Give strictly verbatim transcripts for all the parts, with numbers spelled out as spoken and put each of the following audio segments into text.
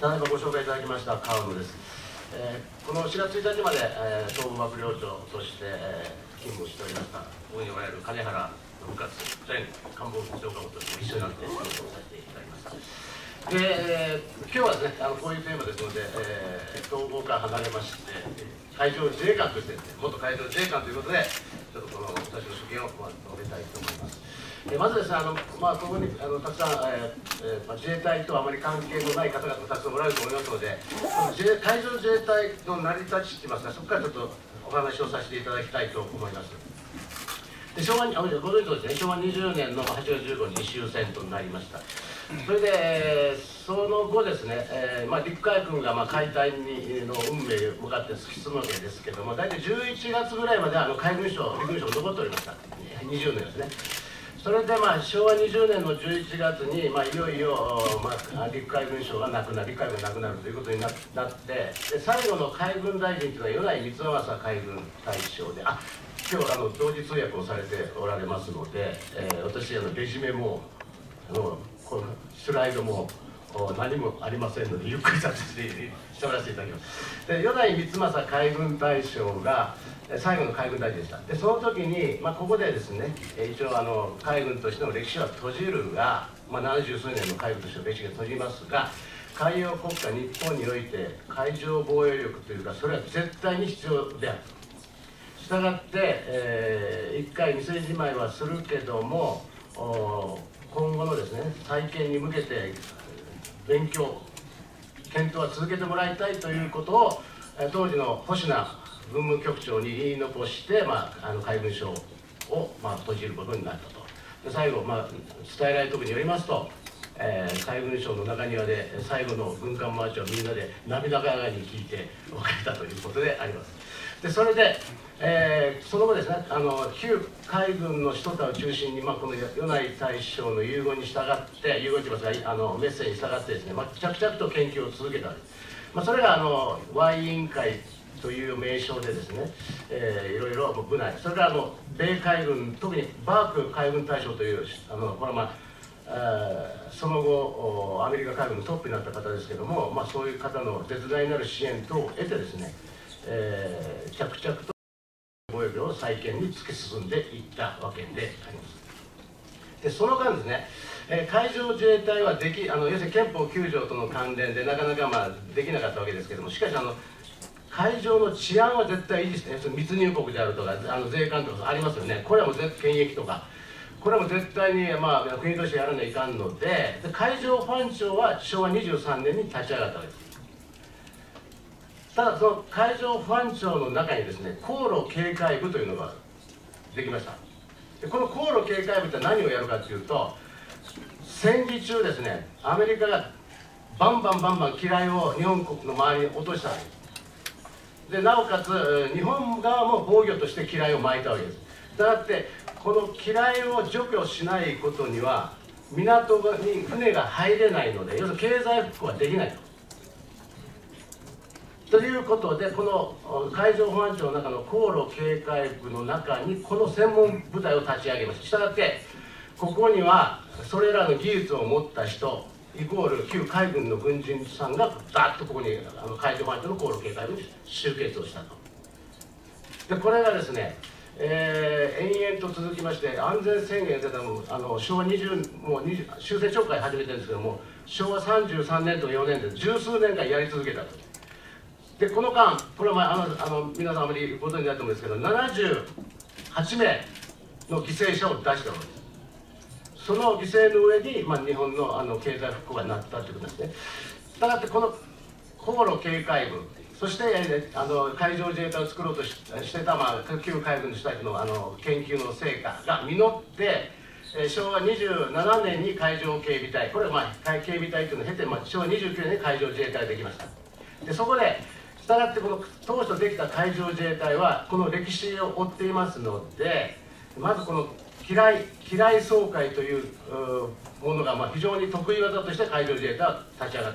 ただいまご紹介いただきました河野です、えー、このしがつついたちまで、えー、総務幕僚長として、えー、勤務しておりました御におられる金原信勝前官房副長官として一緒になって仕事をさせていただきました。で、えー、今日はですねあのこういうテーマですので、えー、統合から離れまして海上自衛官としてですね、元海上自衛官ということでちょっとこの私の所見を述べたいと思います。まずですね、あのまあ、ここにあのたくさん、えーえーまあ、自衛隊とはあまり関係のない方々たくさんおられると思いますので、自衛海上自衛隊の成り立ちといいますか、そこからちょっとお話をさせていただきたいと思います。で昭和に、あご存知のですね、しょうわにじゅうねんのはちがつじゅうごにちに終戦となりました。それでその後ですね、えーまあ、陸海軍がまあ解体にの運命に向かって進むわけですけども、大体じゅういちがつぐらいまであの海軍省陸軍省残っておりました。にじゅうねんですね。それでまあしょうわにじゅうねんのじゅういちがつにまあいよいよまあ陸海軍省がなくなる陸海軍がなくなるということになってで最後の海軍大臣というのは米内光政海軍大将であ今日あの同時通訳をされておられますので、えー、私あのレジュメもあのこのスライドも何もありませんのでゆっくりさせてしてもらっていただきます。で米内光政海軍大将が最後の海軍大臣でした。でその時に、まあ、ここでですね一応あの海軍としての歴史は閉じるが、まあ、ななじゅうすうねんの海軍としての歴史が閉じますが海洋国家日本において海上防衛力というかそれは絶対に必要である。したがって、えー、一回店じまいはするけども今後のですね再建に向けて勉強検討は続けてもらいたいということを当時の保科文務局長に言い残して、まあ、あの海軍省を、まあ、閉じることになったと。で最後、まあ、伝えられたところによりますと、えー、海軍省の中庭で最後の軍艦マーチをみんなで涙がらに聞いて別れたということであります。でそれで、えー、その後ですねあの旧海軍の人たちを中心に、まあ、この米内大将の遺言に従って遺言といいますかあのメッセージに従ってですね、まあ、着々と研究を続けたわけです。まあ、それがあの ワイ 委員会という名称でですね、えー、いろいろ部内それからあの米海軍特にバーク海軍大将というあのこれは、まあ、その後アメリカ海軍のトップになった方ですけども、まあ、そういう方の絶大なる支援等を得てですね、えー、着々と防衛力を再建に突き進んでいったわけであります。でその間ですね、えー、海上自衛隊はできあの要するにけんぽうきゅうじょうとの関連でなかなか、まあ、できなかったわけですけどもしかしあの海上の治安は絶対維持して、ね、密入国であるとかあの税関とかありますよね。これはもう検疫とかこれはもう絶対に、まあ、国としてやらないかんの で, で海上保安庁はしょうわにじゅうさんねんに立ち上がったわけです。ただその海上保安庁の中にですね航路警戒部というのができました。でこの航路警戒部って何をやるかというと戦時中ですねアメリカがバンバンバンバン機雷を日本国の周りに落としたわけです。でなおかつ日本側も防御として機雷を撒いたわけです。だってこの機雷を除去しないことには港に船が入れないので要するに経済復興はできないと。ということでこの海上保安庁の中の航路警戒部の中にこの専門部隊を立ち上げました。したがってここにはそれらの技術を持った人イコール旧海軍の軍人さんがダーッとここにあの海上保安庁の航路警戒部に集結をしたと。でこれがですね、えー、延々と続きまして安全宣言が出たのあのしょうわにじゅうもうにじゅう終戦直後から始めてるんですけどもしょうわさんじゅうさんねんとよねんで十数年間やり続けたと。でこの間これは、まあ、あのあの皆さんあまりご存じないと思うんですけどななじゅうはちめいの犠牲者を出したわけです。その犠牲の上に、まあ、日本の、あの経済復興がなったということですね。したがってこの航路警戒部そしてあの海上自衛隊を作ろうと し, してた、まあ、旧海軍の人たち の, あの研究の成果が実って、えー、しょうわにじゅうななねんに海上警備隊これは、まあ、警備隊というのを経て、まあ、しょうわにじゅうきゅうねんに海上自衛隊ができました。でそこでしたがってこの当初できた海上自衛隊はこの歴史を追っていますのでまずこの機雷掃海というものがまあ非常に得意技として海上自衛隊は立ち上がっ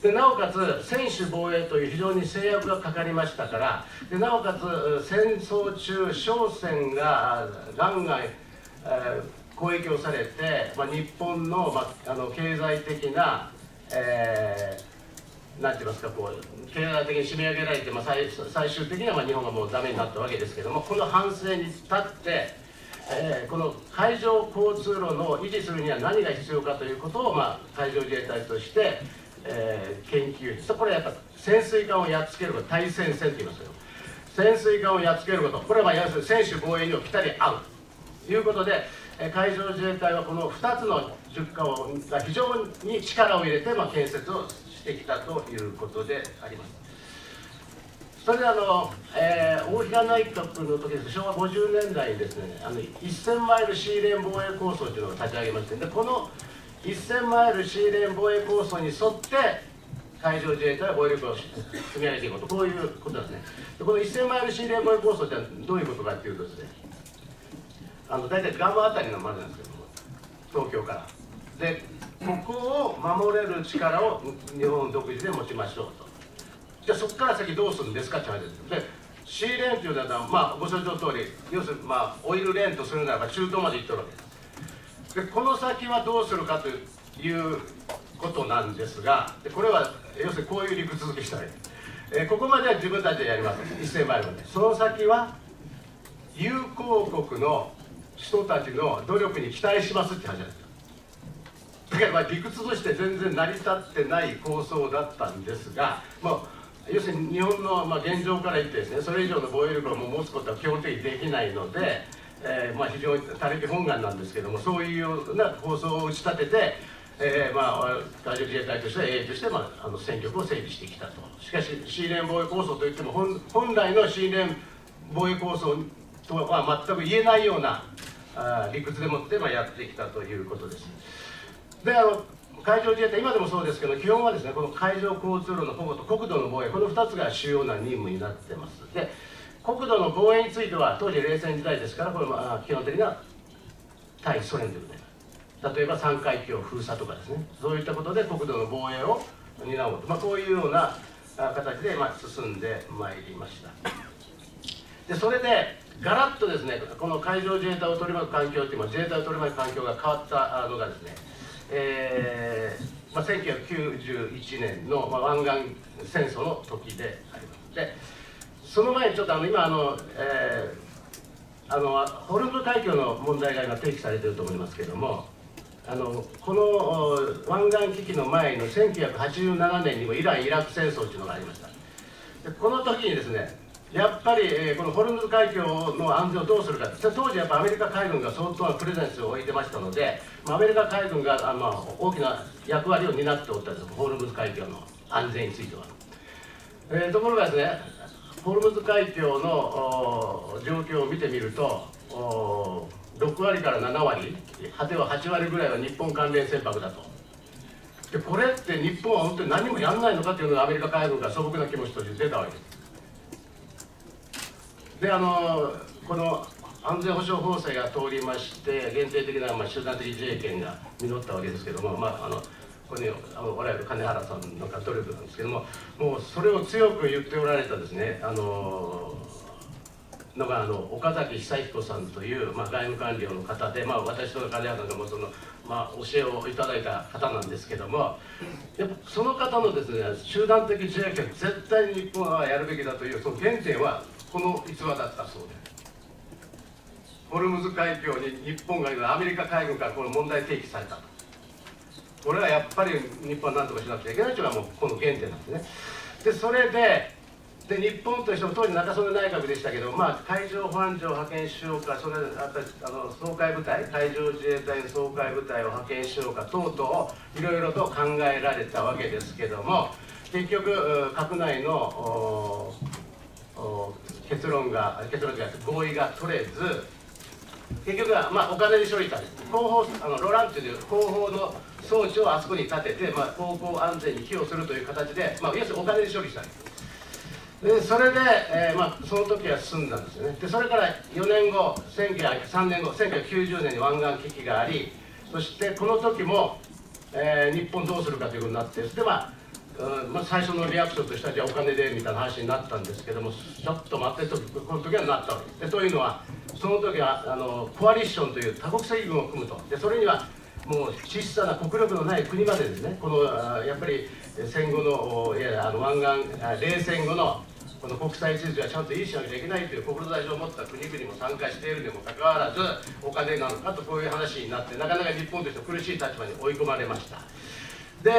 たでなおかつ専守防衛という非常に制約がかかりましたからでなおかつ戦争中商船がガンガン、えー、攻撃をされて、まあ、日本の、まあ、あの経済的なえー、なんて言いますか、こう経済的に締め上げられて、まあ、最, 最終的にはまあ日本がもうダメになったわけですけども、この反省に立って、えー、この海上交通路の維持するには何が必要かということを、まあ、海上自衛隊として、えー、研究して、これはやっぱ潜水艦をやっつけること、対潜戦と言いますよ。潜水艦をやっつけること、これは要するに専守防衛にをぴたり合うということで、海上自衛隊はこのふたつの塾科を非常に力を入れて、まあ、建設をしてきたということであります。それであの、えー、大平内閣の時です、昭和ごじゅうねんだいにですね、あのせんマイルシーレーン防衛構想というのを立ち上げまして、でこのせんマイルシーレーン防衛構想に沿って、海上自衛隊は防衛力を積み上げていくこと、こういうことなんですね。でこのせんマイルシーレーン防衛構想ってどういうことかっていうとですね、あの大体ガムあたりのまでなんですけども、東京からでここを守れる力を日本独自で持ちましょうと。じゃあそこから先どうするんですかって話です。でシーレーンというのは、まあ、ご承知の通り、要するに、まあ、オイルレーンとするならば中東まで行ってるわけです。でこの先はどうするかということなんですが、これは要するにこういう陸続きしたらいい、えー、ここまでは自分たちでやります、せんマイルまで。その先は友好国の人たちの努力に期待しますって話なんですよ。だからまあ理屈として全然成り立ってない構想だったんですが、もう要するに日本のまあ現状から言ってですね、それ以上の防衛力をもう持つことは基本的にできないので、えー、まあ非常に他力本願なんですけども、そういうような構想を打ち立てて。えーまあ、海上自衛隊として英雄として、まあ、あの戦力を整備してきたと。しかしシーレーン防衛構想といっても 本, 本来のシーレーン防衛構想とは全く言えないようなあ理屈でもって、まあ、やってきたということです。であの海上自衛隊今でもそうですけど、基本はですねこの海上交通路の保護と国土の防衛、このふたつが主要な任務になってます。で国土の防衛については当時冷戦時代ですから、これは基本的な対ソ連ということで、例えば三階橋封鎖とかですね、そういったことで国土の防衛を担おうと、まあ、こういうような形でまあ進んでまいりました。でそれでガラッとですね、この海上自衛隊を取り巻く環境というのは、自衛隊を取り巻く環境が変わったのがですね、えーまあ、せんきゅうひゃくきゅうじゅういちねんの湾岸戦争の時であります。でその前にちょっとあの今あの、えー、あのホルムズ海峡の問題が今提起されていると思いますけれども、あのこの湾岸危機の前のせんきゅうひゃくはちじゅうななねんにもイラン・イラク戦争というのがありました。でこの時にですね、やっぱり、えー、このホルムズ海峡の安全をどうするか、当時やっぱアメリカ海軍が相当なプレゼンスを置いてましたので、まあ、アメリカ海軍があの、まあ、大きな役割を担っておったんです、ホルムズ海峡の安全については。えー、ところがですね、ホルムズ海峡の状況を見てみると、ろくわりからななわり、果てははちわりぐらいは日本関連船舶だと。でこれって日本は本当に何もやらないのかというのがアメリカ海軍が素朴な気持ちとして出たわけです。であのこの安全保障法制が通りまして、限定的な、まあ、集団的自衛権が実ったわけですけども、まああのここにおられる金原さんの努力なんですけども、もうそれを強く言っておられたですね、あののがあの岡崎久彦さんという、まあ、外務官僚の方で、まあ、私と金原さんもその、まあ、教えをいただいた方なんですけども、やっぱその方のですね、集団的自衛権絶対に日本はやるべきだというその原点はこの逸話だったそうです。ホルムズ海峡に日本がいるアメリカ海軍からこの問題提起されたと。これはやっぱり日本は何とかしなくちゃいけないというのはもうこの原点なんですね。でそれでで日本としても当時中曽根内閣でしたけど、まあ、海上保安庁を派遣しようか、それああの掃海部隊、海上自衛隊の掃海部隊を派遣しようか等々いろいろと考えられたわけですけども、結局閣内の結論が結論じゃなくて合意が取れず、結局は、まあ、お金で処理したんです。後方あのロランという後方の装置をあそこに立てて、まあ、航行安全に寄与するという形で、まあ、要するにお金で処理したんです。でそれで、えーまあ、その時は進んだんですよね。でそれからよねんご、せんきゅうひゃくさんねんご、せんきゅうひゃくきゅうじゅうねんに湾岸危機があり、そしてこの時も、えー、日本どうするかということになって、で、まあうんまあ、最初のリアクションとしてはじゃあお金でみたいな話になったんですけども、ちょっと待ってとこの時はなったわけで、というのはその時はあのコアリッションという多国籍軍を組むと。でそれにはもう質素な国力のない国までですね、このやっぱり戦後の、いや、あの湾岸冷戦後のこの国際秩序はちゃんと維持しなきゃいけないという志を持った国々も参加しているにもかかわらず、お金なのかとこういう話になって、なかなか日本として苦しい立場に追い込まれました。で、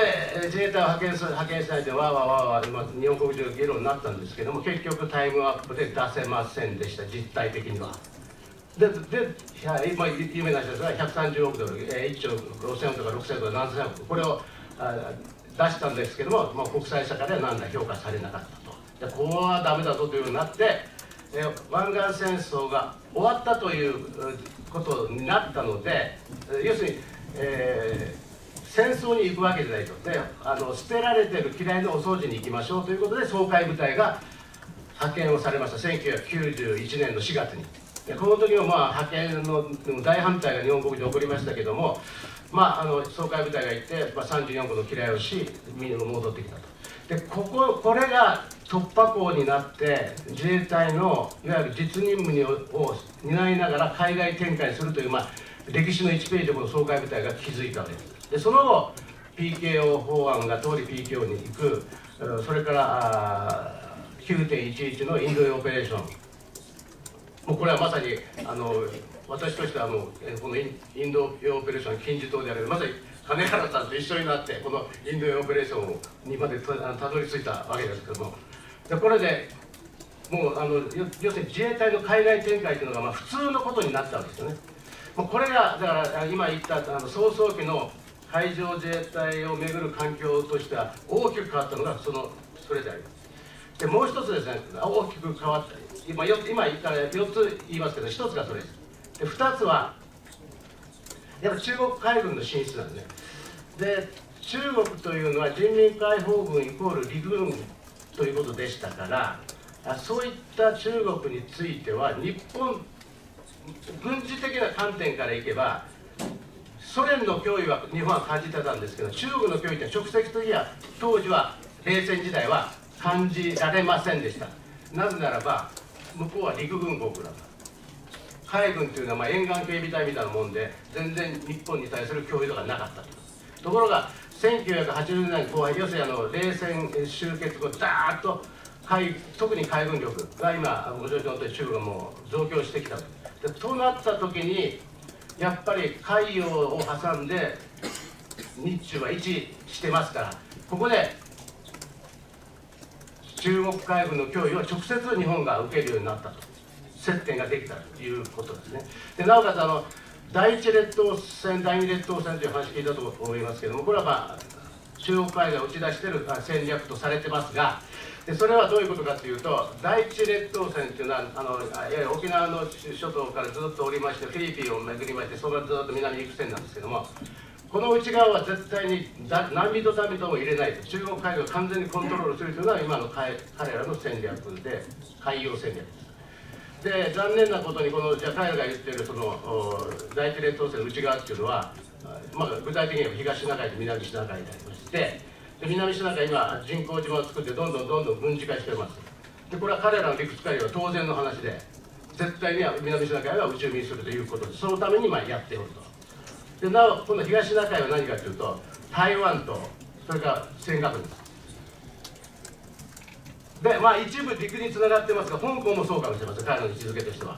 自衛隊を派遣する派遣しないでわーわーわーわー、日本国中議論になったんですけども、結局タイムアップで出せませんでした、実態的には。で、で今有名な人ですが、ひゃくさんじゅうおくドル、いっちょうろくせんおくとかろくせんおくとかなんせんおく、これを出したんですけども、まあ、国際社会では何ら評価されなかった。ここはダメだぞというようになって、え湾岸戦争が終わったということになったので、要するに、えー、戦争に行くわけじゃないと、であの捨てられてる機雷のお掃除に行きましょうということで掃海部隊が派遣をされました、せんきゅうひゃくきゅうじゅういちねんのしがつに。でこの時も、まあ、派遣の大反対が日本国で起こりましたけども、まあ、あの掃海部隊が行って、まあ、さんじゅうよんこの機雷をし、みんな戻ってきたと。でこここれが突破口になって自衛隊のいわゆる実任務を担いながら海外展開するという、まあ、歴史のいちページをこの掃海部隊が築いたわけです。でその後 ピーケーオー 法案が通り ピーケーオー に行く、それから きゅうてんいちいち のインド洋オペレーション、もうこれはまさにあの私としてはもうこのインド洋オペレーション金字塔であるまさに。金原さんと一緒になってこのインド洋オペレーションにまでたどり着いたわけですけども、でこれでもうあの要するに自衛隊の海外展開というのがまあ普通のことになったわけですよね。もうこれがだから今言ったあの早々期の海上自衛隊をめぐる環境としては大きく変わったのがそのそれであります。でもう一つですね、大きく変わった今よ今言ったよっつ言いますけど、ひとつがそれです。でふたつはやっぱ中国海軍の進出なんですね。で中国というのは人民解放軍イコール陸軍ということでしたから、そういった中国については日本軍事的な観点からいけばソ連の脅威は日本は感じてたんですけど、中国の脅威って直接的には当時は冷戦時代は感じられませんでした。なぜならば向こうは陸軍国だから、海軍というのはまあ沿岸警備隊みたいなもんで全然日本に対する脅威とかなかったと。ところがせんきゅうひゃくはちじゅうねんだいこう半、要するにあの冷戦終結後ダーッと海特に海軍力が今ご承知のとおり中国がもう増強してきたと。でとなった時にやっぱり海洋を挟んで日中は位置してますから、ここで中国海軍の脅威を直接日本が受けるようになったと、接点ができたということですね。でなおかつあのだいいち列島線、だいに列島線という話聞いたと思いますけども、これは、まあ、中国海が打ち出している戦略とされてますが、でそれはどういうことかというと、だいいち列島線というのはあのいや沖縄の諸島からずっと降りましてフィリピンを巡りまして、そこからずっと南に行く線なんですけども、この内側は絶対に何人何人も入れないと、中国海が完全にコントロールするというのが今の彼らの戦略で、海洋戦略です。で残念なことにこのじゃ彼らが言っているその第一列島線の内側っていうのは、まあ、具体的には東シナ海と南シナ海になりまして、で南シナ海今人工島を作ってどんどんどんどん軍事化してます。でこれは彼らの理屈から言えば当然の話で、絶対には南シナ海は宇宙民するということで、そのためにまあやっておると。でなおこの東シナ海は何かというと台湾とそれから尖閣です。でまあ、一部陸につながってますが、香港もそうかもしれません、彼の位置づけとしては。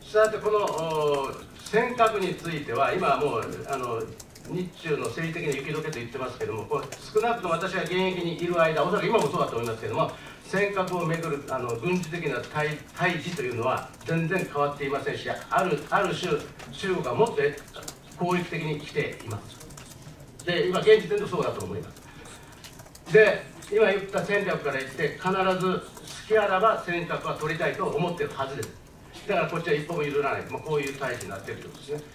したがってこの尖閣については、今はもうあの日中の政治的な雪解けと言ってますけども、これ少なくとも私が現役にいる間、おそらく今もそうだと思いますけども、尖閣をめぐるあの軍事的な対峙というのは全然変わっていませんし、ある、ある種、中国はもっと攻撃的に来ています。で、今、現時点でそうだと思います。で今言った戦略から言って必ず隙あらば尖閣は取りたいと思っているはずです。だからこっちは一歩も譲らない、まあ、こういう対比になっているということですね。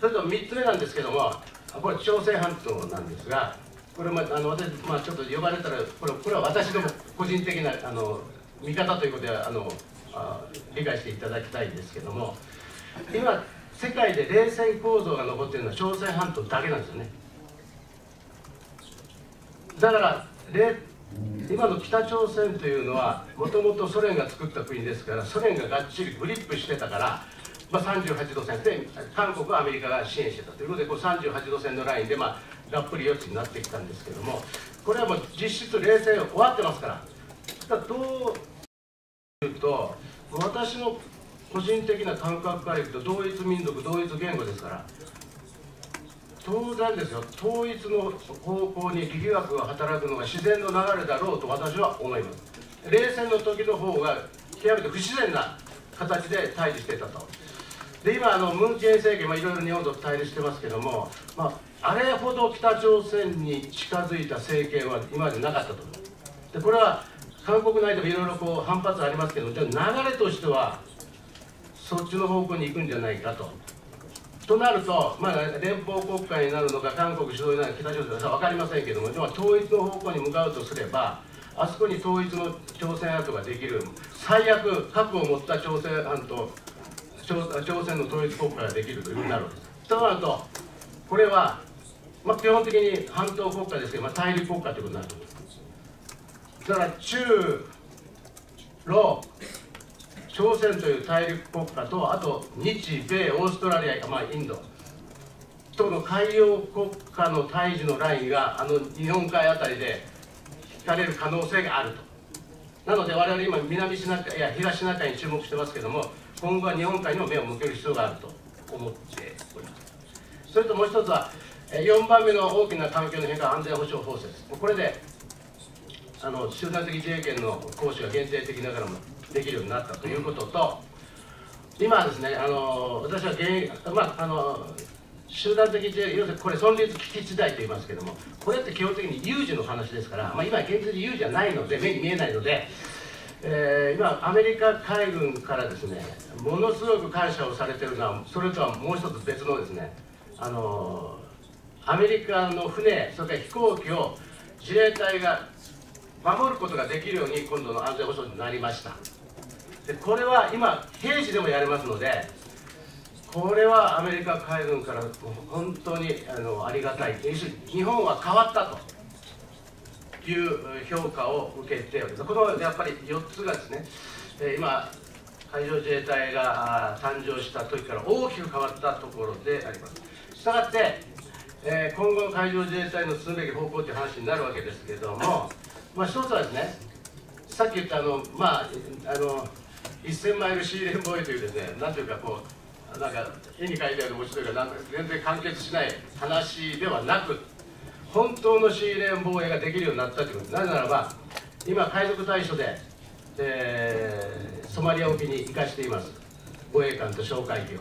それとみっつめなんですけども、これ朝鮮半島なんですが、これもあの私、まあ、ちょっと呼ばれたらこれ、これは私の個人的なあの見方ということであのあ理解していただきたいんですけども、今世界で冷戦構造が残っているのは朝鮮半島だけなんですよね。だからで今の北朝鮮というのはもともとソ連が作った国ですから、ソ連ががっちりグリップしてたから、まあ、さんじゅうはちど線で韓国、アメリカが支援してたということでこうさんじゅうはちど線のラインで、まあ、ラップリ四つになってきたんですけども、これはもう実質冷戦終わってますから。ただどういうと私の個人的な感覚からいくと同一民族同一言語ですから当然ですよ、統一の方向に力学が働くのが自然の流れだろうと私は思います。冷戦の時の方が極めて不自然な形で対峙していたと。で今あのムン・ジェイン政権いろいろ日本と対立してますけども、まあ、あれほど北朝鮮に近づいた政権は今までなかったと思う。でこれは韓国内でもいろいろこう反発ありますけど、じゃあ流れとしてはそっちの方向に行くんじゃないかと。となると、まあ、連邦国家になるのか韓国主導になるのか北朝鮮は分かりませんけども、でも統一の方向に向かうとすればあそこに統一の朝鮮半島ができる、最悪核を持った朝鮮半島 朝, 朝鮮の統一国家ができるというふうになるわけです。となるとこれは、まあ、基本的に半島国家ですけど、まあ、大陸国家ということになると思います。だから中ロ朝鮮という大陸国家とあと日米オーストラリア、まあ、インドとの海洋国家の対峙のラインがあの日本海あたりで引かれる可能性があると。なので我々今南シナ海や東シナ海に注目してますけども、今後は日本海にも目を向ける必要があると思っております。それともう一つはよんばんめの大きな環境の変化、安全保障法制です。これであの集団的自衛権の行使が限定的ながらもできるようになったということと、今はですね、あの私は現、まあ、あの集団的自衛権、要するにこれ存立危機地帯と言いますけども、これって基本的に有事の話ですから、まあ、今現実に有事はないので目に見えないので、えー、今アメリカ海軍からですねものすごく感謝をされてるのは、それとはもう一つ別のですねあのアメリカの船、それから飛行機を自衛隊が守ることができるように今度の安全保障になりました。でこれは今平時でもやれますので、これはアメリカ海軍から本当にあのありがたい、日本は変わったという評価を受けております。このやっぱりよっつがですね、今海上自衛隊が誕生した時から大きく変わったところであります。したがって今後の海上自衛隊の進むべき方向という話になるわけですけれども、まあ一つはですね、さっき言ったあの、まあ、あのせんマイルシーレーンボーイというですね、なんていうかこう、なんか絵に描いたような文字というか、なんか全然完結しない話ではなく、本当のシーレーン防衛ができるようになったということです。なぜならば、今、海賊対処で、えー、ソマリア沖に生かしています、護衛艦と哨戒機を。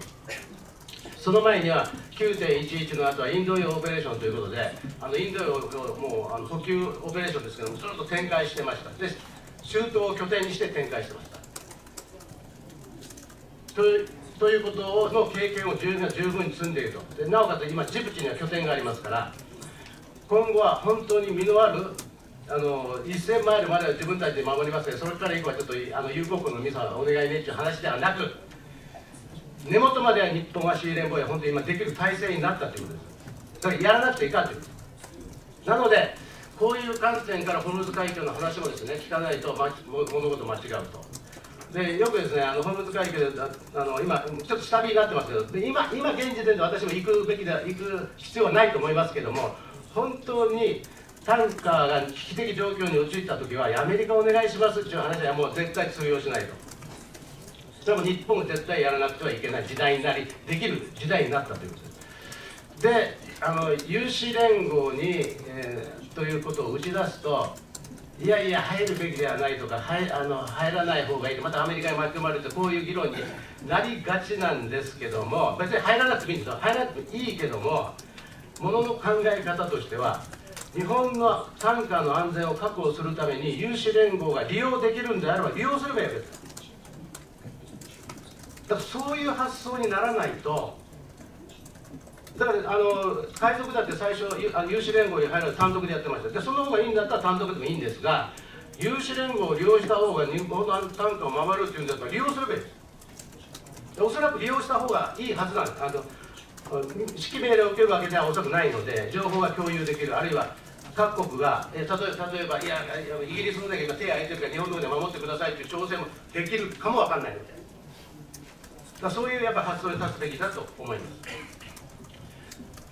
その前には きゅうてんいちいち の後はインド洋オペレーションということで、あのインド洋のもうあの補給オペレーションですけども、ずっと展開してました。で、中東を拠点にして展開してました。という、ということの経験を十分、十分に積んでいると。でなおかつ今、ジブチには拠点がありますから、今後は本当に身のあるあのせんマイルまでは自分たちで守りますけど、それから以降はちょっとあの友好国の皆さんお願いねという話ではなく、根元までは日本はシーレーン防衛、本当に今できる体制になったということです。それやらなくていかんということなので、こういう観点からホルムズ海峡の話もですね、聞かないと、ま、物事間違うと。でよくですね、あのホルムズ海峡であの今、ちょっと下火になってますけど、で 今, 今現時点で私も行くべきだ、行く必要はないと思いますけども、本当にタンカーが危機的状況に陥ったときは、アメリカお願いしますという話はもう絶対通用しないと。それも日本は絶対やらなくてはいけない時代になり、できる時代になったということです。で、あの有志連合に、えー、ということを打ち出すと、いやいや、入るべきではないとか、はい、あの入らない方がいいと、またアメリカに巻き込まれると、こういう議論になりがちなんですけども、別に入らなくてもいいんですよ、入らなくてもいいけども、ものの考え方としては、日本のタンカーの安全を確保するために、有志連合が利用できるんであれば、利用すればいいわけです。だからそういう発想にならないと、だからあの海賊だって最初有志連合に入るのは単独でやってました。でその方がいいんだったら単独でもいいんですが、有志連合を利用した方が日本の単価を守るっていうんだったら利用するべきです。おそらく利用した方がいいはずなんです。あの指揮命令を受けるわけではおそらくないので、情報が共有できる、あるいは各国がえ 例, 例えばいやイギリスのだけ今手を挙げてるから日本の方で守ってくださいという調整もできるかもわかんないので。だそういうやっぱ発想に立つべきだと思います。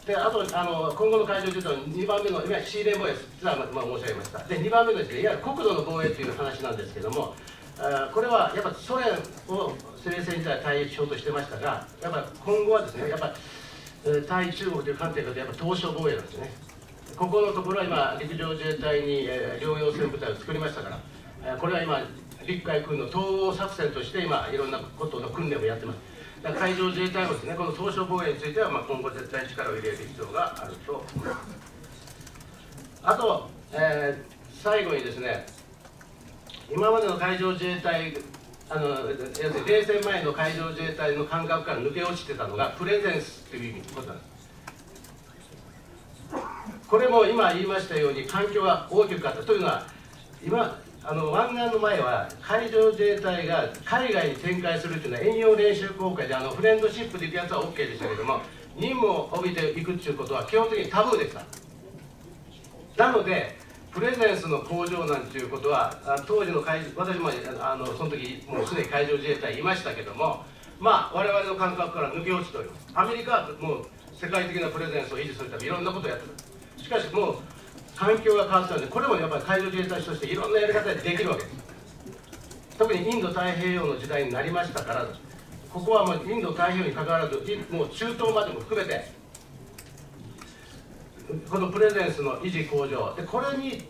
で、あとあの今後の会場というと、にばんめの、いわゆるシーレーン防衛、実は、まあ、申し上げました。で、にばんめのですね、いわゆる国土の防衛という話なんですけども、これはやっぱソ連を冷戦時代対象としてましたが、やっぱ今後はですね、やっぱ対中国という観点からやっぱ東証防衛なんですね。ここのところは今、陸上自衛隊に両用船部隊を作りましたから、これは今、陸海空の統合作戦として、今、いろんなことの訓練もやってます。だから海上自衛隊もですね、この島しょ防衛については、まあ、今後、絶対に力を入れる必要があると思います。あと、えー、最後にですね、今までの海上自衛隊、あの要するに冷戦前の海上自衛隊の感覚から抜け落ちてたのが、プレゼンスということなんです。これも今言いましたように環境が大きく変わったというのは、今あの湾岸の前は海上自衛隊が海外に展開するというのは遠洋練習航海であのフレンドシップで行くやつは オーケー でしたけれども、任務を帯びていくということは基本的にタブーでした。なのでプレゼンスの向上なんていうことは当時の海私もあのその時もうすでに海上自衛隊いましたけども、まあ我々の感覚から抜け落ちております。アメリカはもう世界的なプレゼンスを維持するためにいろんなことをやってる。しかしもう環境が変わったので、これもやっぱり海上自衛隊としていろんなやり方でできるわけです。特にインド太平洋の時代になりましたから、ここはもうインド太平洋に関わらずもう中東までも含めてこのプレゼンスの維持向上で、これに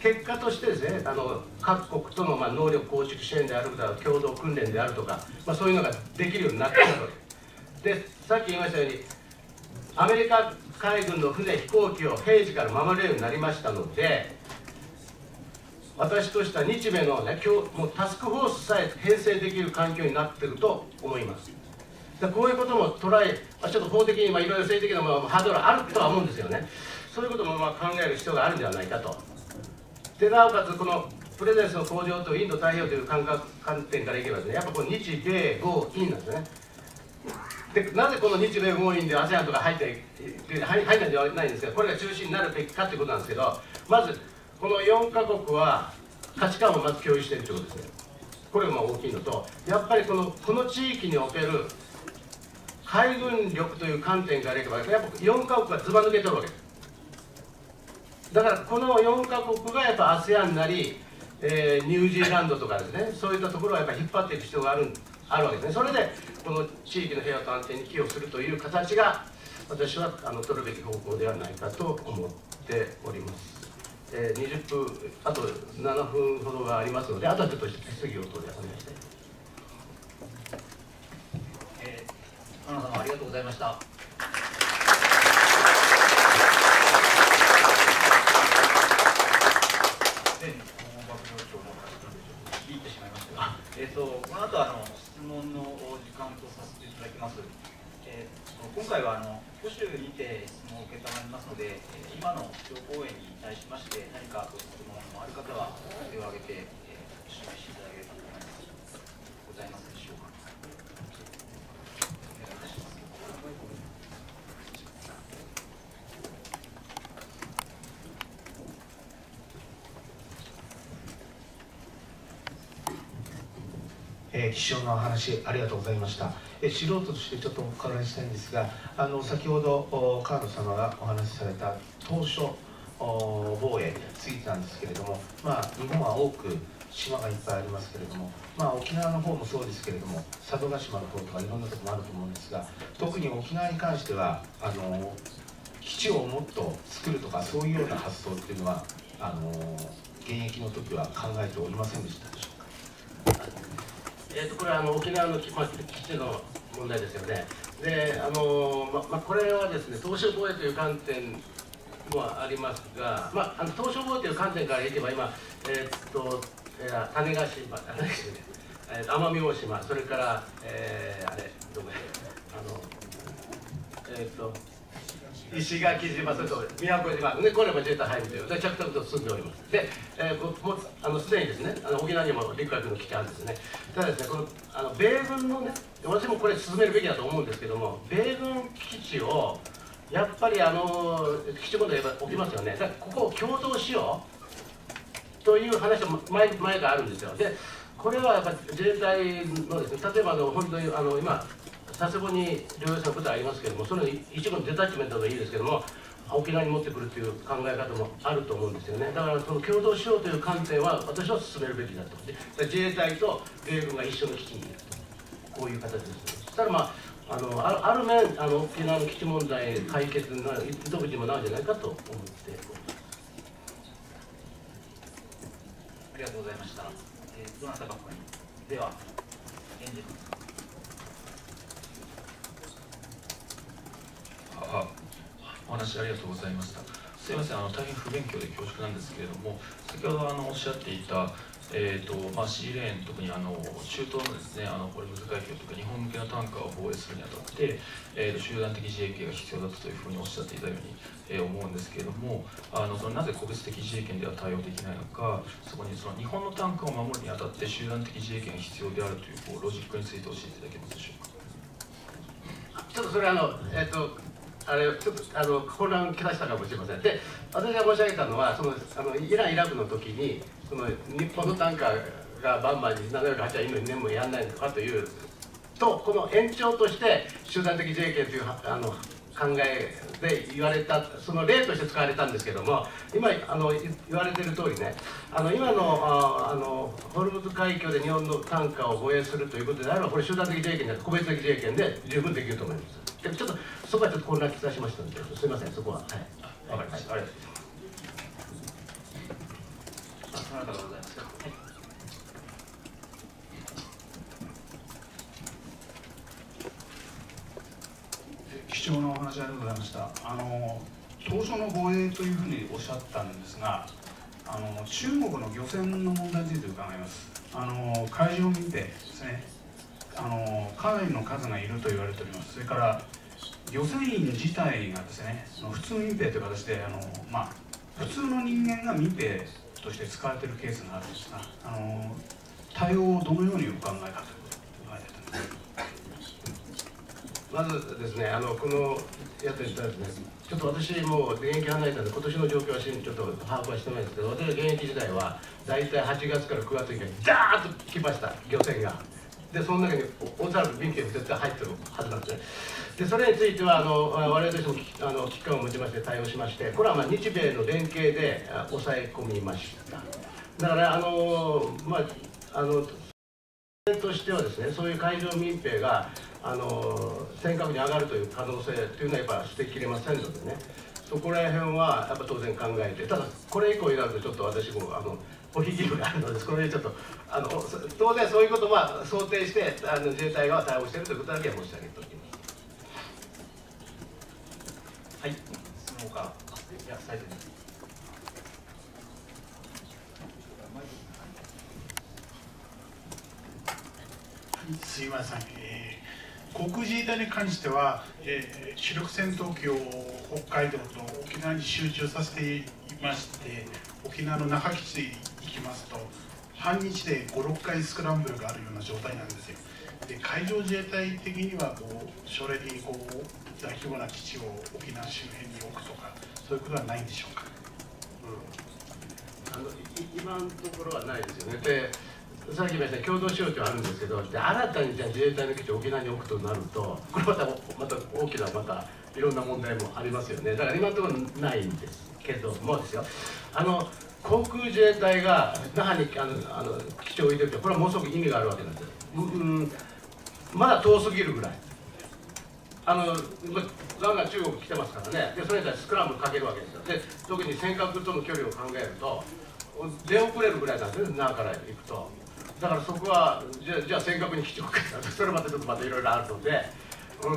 結果としてですね、あの各国とのまあ能力構築支援であるとか共同訓練であるとか、まあ、そういうのができるようになってきたわけです。でさっき言いましたようにアメリカ海軍の船、飛行機を平時から守れるようになりましたので、私としては日米の、ね、もうタスクフォースさえ編成できる環境になっていると思います。でこういうこともトライ、まあ、ちょっと法的に、まあ、いろいろ性的な、まあ、ハードルあるとは思うんですよね。そういうこともまあ考える必要があるんではないかと。でなおかつこのプレゼンスの向上とインド太平洋という感覚観点からいけばですね、やっぱこの日米豪印なんですね。でなぜこの日米豪印で アセアン とか入った入ったんではないんですけど、これが中心になるべきかということなんですけど、まずこのよんかこくは価値観をまず共有しているということですね。これがまあ大きいのと、やっぱりこのこの地域における海軍力という観点からいけば、やっぱよんかこくがずば抜けてるわけです。だからこのよんかこくがやっぱ アセアン なり、えー、ニュージーランドとかですね、そういったところはやっぱ引っ張っていく必要があるんです。あるわけですね。それでこの地域の平和と安定に寄与するという形が私はあの取るべき方向ではないかと思っております。えー、にじゅっぷんあとななふんほどがありますので、あとはちょっと質疑応答でお願いしたい。えー、花さんありがとうございました。えー、とこの後はあの質問の時間とさせていただきます。えー、と今回はあの保守にて質問を承りますので、えー、今の基調講演に対しまして何かご質問のある方は手を挙げて、えー、お示しいただければと思います。ございますでしょうか。お願いいたします。えー、貴重なお話ありがとうございました。えー、素人としてちょっとお伺いしたいんですが、あの先ほど河野様がお話しされた島しょ防衛についてなんですけれども、まあ、日本は多く島がいっぱいありますけれども、まあ、沖縄の方もそうですけれども佐渡島の方とかいろんなところもあると思うんですが、特に沖縄に関してはあの基地をもっと作るとかそういうような発想っていうのはあの現役の時は考えておりませんでしたでしょうか。えーとこれはあの沖縄の基地の問題ですよね。であの、まま、これはですね、島しょ防衛という観点もありますが、ま、あの島しょ防衛という観点からいけば今、えー、っと種子島、種子島ね、えー、奄美大島、それから、えー、あれどこやあの、えー、っと石垣島、それと宮古島、ね、これも自衛隊配備という、で着々と進んでおります。で、えー、もあのすでにですね、あの沖縄にも陸海軍の基地あるんですね。ただですね、このあの米軍のね、私もこれ進めるべきだと思うんですけども、米軍基地をやっぱりあの基地問題が起きますよね。だからここを共同しようという話も前前があるんですよ。で、これはやっぱり自衛隊のですね、例えばあの本当にあの今佐世保に療養者の部隊ありますけれども、それの一部のデタッチメントがいいですけども、沖縄に持ってくるという考え方もあると思うんですよね。だからその共同使用という観点は私は進めるべきだと。で、自衛隊と米軍が一緒の基地にいると、こういう形ですね。そしたら、まああのある面あの沖縄の基地問題解決の糸口にもなるんじゃないかと思ってありがとうございました。えー、どなたかここにでは演じますか。あお話ありがとうございました。すいません、あの大変不勉強で恐縮なんですけれども、先ほどあのおっしゃっていた、えーとまあ、シーレーン、特にあの中東のですね、あのホルムズ海峡とか日本向けのタンカーを防衛するにあたって、えー、と集団的自衛権が必要だったというふうにおっしゃっていたように、えー、思うんですけれども、あのそのなぜ個別的自衛権では対応できないのか、そこにその日本のタンカーを守るにあたって集団的自衛権が必要であるという、こうロジックについて教えていただけますでしょうか。ちょっとそれあの、えーとあれちょっとあの混乱をきたしたかもしれません。で、私が申し上げたのは、そのあのイラン・イラクの時にその日本のタンカーがバンバンにななじゅうはちねんもやらないのかというと、この延長として集団的自衛権というあの考えで言われた、その例として使われたんですけども、今あの言われてる通りね、あの今のああのホルムズ海峡で日本のタンカーを防衛するということであれば、これ集団的自衛権じゃなく個別的自衛権で十分できると思います。ちょっとそこはちょっと混乱しましたので、すみません、そこは。はい、わかりました。ありがとうございます。貴重なお話ありがとうございました。あの当初の防衛というふうにおっしゃったんですが、あの中国の漁船の問題について伺います。あの海上民兵ですね。あのかなりの数がいると言われております。それから漁船員自体がですね、普通民兵という形で、あの、まあ、普通の人間が民兵として使われているケースがあるんですが、あの対応をどのようにお考えかということを伺いたいと思います。まずですね、あのこのやっていただいてですね、ちょっと私もう現役離れたので今年の状況はちょっと把握はしてないんですけど、私の現役時代は大体はちがつからくがつにかけてダーッと来ました漁船が。で、その中に大沢の民兵も絶対入ってるはずなんですね。で、それについてはあの我々としてもあの危機感を持ちまして対応しまして、これはまあ日米の連携で抑え込みました。だからあのまああのとしてはですね、そういう海上民兵があの尖閣に上がるという可能性というのはやっぱ捨てきれませんのでね、そこら辺はやっぱ当然考えて、ただこれ以降になるとちょっと私もあのお引きがあるので、これちょっとあの当然そういうことは想定してあの自衛隊が対応しているということだけは申し上げておきます。はい、その他いや最後にすいません、えー、航空自衛隊に関しては、えー、主力戦闘機を北海道と沖縄に集中させていまして、沖縄の那覇基地に行きますと半日でご、ろっかいスクランブルがあるような状態なんですよ。で、海上自衛隊的にはこう将来的にこう大規模な基地を沖縄周辺に置くとか、そういうことはないんでしょうか。うん、あの今のところはないですよね。で、さっき言いました共同使用というのはあるんですけど、で新たにじゃ自衛隊の基地を沖縄に置くとなると、これまたまた大きなまたいろんな問題もありますよね。だから今のところないんですけどもですよ、あの航空自衛隊が那覇にあのあの基地を置いてると、これはものすごく意味があるわけなんですよ。うん、まだ遠すぎるぐらい、あのガンガン中国来てますからね。で、それに対してスクランブルかけるわけですよ。で、特に尖閣との距離を考えると出遅れるぐらいなんですね、那覇から行くと。だからそこはじゃあ、じゃあ尖閣に基地を置くかと、それまたちょっとまたいろいろあるので。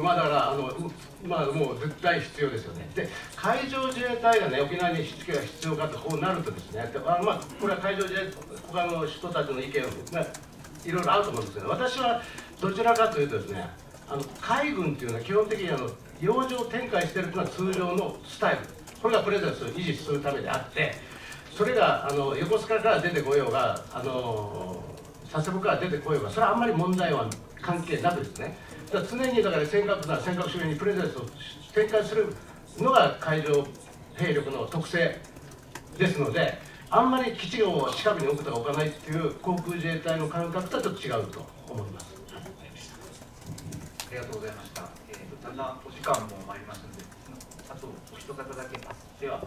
まあだからあの、まあ、もう絶対必要ですよね。で、海上自衛隊が、ね、沖縄に基地が必要かとこうなるとですね、で、あのまあ、これは海上自衛他の人たちの意見がいろいろあると思うんですけど、私はどちらかというとですね、あの海軍というのは基本的にあの洋上展開しているというのは通常のスタイル、これがプレゼンスを維持するためであって、それがあの横須賀から出てこようがあの佐世保から出てこようが、それはあんまり問題は関係なくですね、だから常にだから尖閣な尖閣周辺にプレゼンスを展開するのが海上兵力の特性ですので、あんまり基地を近くに置くとか置かないっていう航空自衛隊の感覚とはちょっと違うと思います。はい、ありがとうございました。えっと、だんだんお時間も参りますので、あとお一方だけパスでは。はい、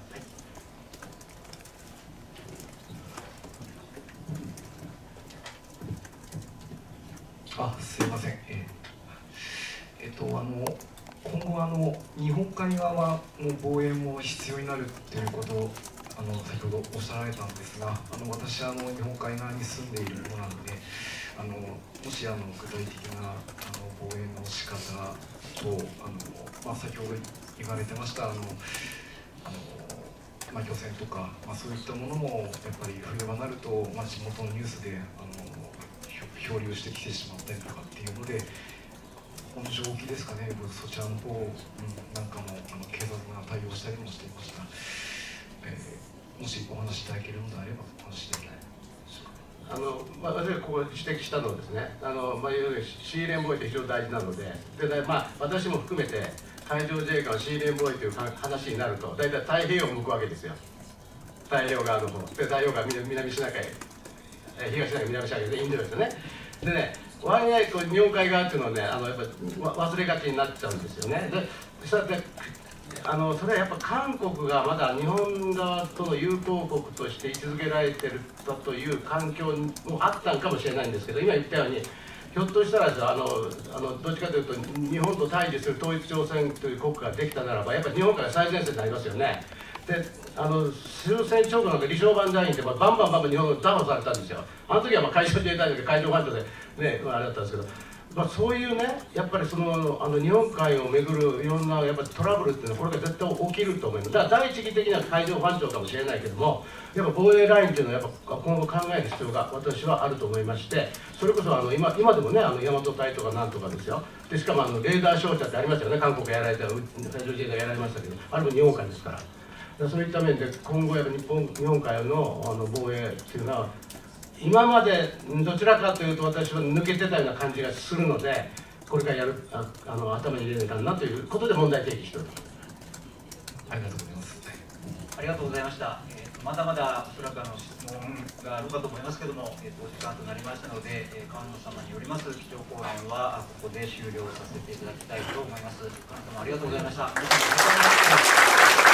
あ、すいません。えーえー、とあの今後あの日本海側の防衛も必要になるということをあの先ほどおっしゃられたんですが、あの私あの日本海側に住んでいるものなので、あのもしあの具体的なあの防衛の仕方をあの、まあ、先ほど言われてましたあのあのまあ、漁船とか、まあ、そういったものもやっぱり冬場になると、まあ、地元のニュースであの漂流してきてしまったりとかっていうので、この蒸気ですかね、そちらの方、うん、なんかもあの警察が対応したりもしていました。えー、もしお話しいただけるのであればお話しいただけないあの、まあ、私がここ指摘したのはですね、あの、まあ、シーレーン防衛って非常に大事なので、で、まあ、私も含めて海上自衛官のシーレーン防衛という話になると大体太平洋を向くわけですよ。太平洋側の方で、太平洋側南シナ海、東シナ海、南シナ海でインドですよね。でね、わりあいこう日本海側っていうのはね、あのやっぱ忘れがちになっちゃうんですよね。で、さてあのそれはやっぱ韓国がまだ日本側との友好国として位置づけられてるという環境もあったのかもしれないんですけど、今言ったようにひょっとしたらあのあのどっちかというと日本と対峙する統一朝鮮という国家ができたならば、やっぱ日本から最前線になりますよね。で、あの終戦直後なんか李承晩大臣って、まあ、バンバンバンバン日本を打破されたんですよ。あの時はまあ海上自衛隊で海上保安庁でね、まあ、あれだったんですけど、まあ、そういうね、やっぱりそのあの日本海を巡るいろんなやっぱトラブルっていうのはこれから絶対起きると思います。だから第一義的には海上保安庁かもしれないけども、やっぱ防衛ラインっていうのはやっぱ今後考える必要が私はあると思いまして、それこそあの 今, 今でもね、あの大和隊とかなんとかですよ。でしかもあのレーダー照射ってありましたよね。韓国やられた、海上自衛隊やられましたけど、あれも日本海ですから。そういった面で今後や日本、日本海の、あの防衛っていうのは今までどちらかというと私は抜けてたような感じがするので、これからやるああの頭に入れないかなということで問題提起しております。ありがとうございます。ありがとうございました。えー、まだまだおそらくあの質問があるかと思いますけども、えー、お時間となりましたので、えー、菅野様によります基調講演はここで終了させていただきたいと思います。菅野様ありがとうございました。